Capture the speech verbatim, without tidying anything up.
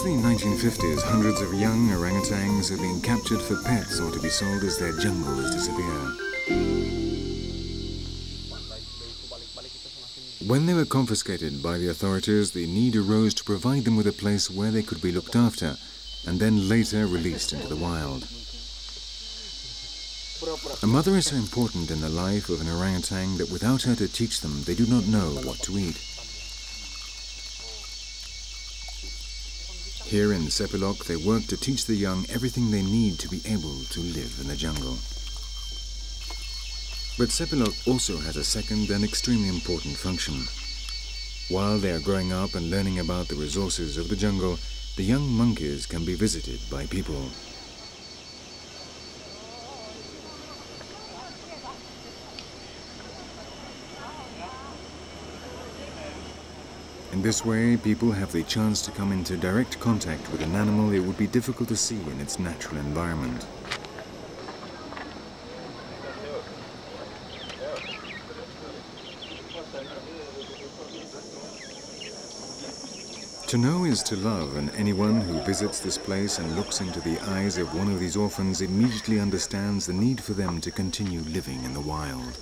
Since the nineteen fifties, hundreds of young orangutans have been captured for pets or to be sold as their jungles disappear. When they were confiscated by the authorities, the need arose to provide them with a place where they could be looked after and then later released into the wild. A mother is so important in the life of an orangutan that without her to teach them, they do not know what to eat. Here in Sepilok, they work to teach the young everything they need to be able to live in the jungle. But Sepilok also has a second and extremely important function. While they are growing up and learning about the resources of the jungle, the young monkeys can be visited by people. In this way, people have the chance to come into direct contact with an animal it would be difficult to see in its natural environment. To know is to love, and anyone who visits this place and looks into the eyes of one of these orphans immediately understands the need for them to continue living in the wild.